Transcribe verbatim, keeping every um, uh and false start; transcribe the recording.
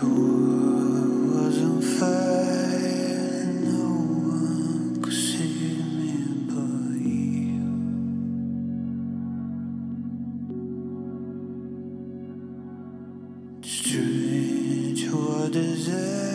Strange, what is it?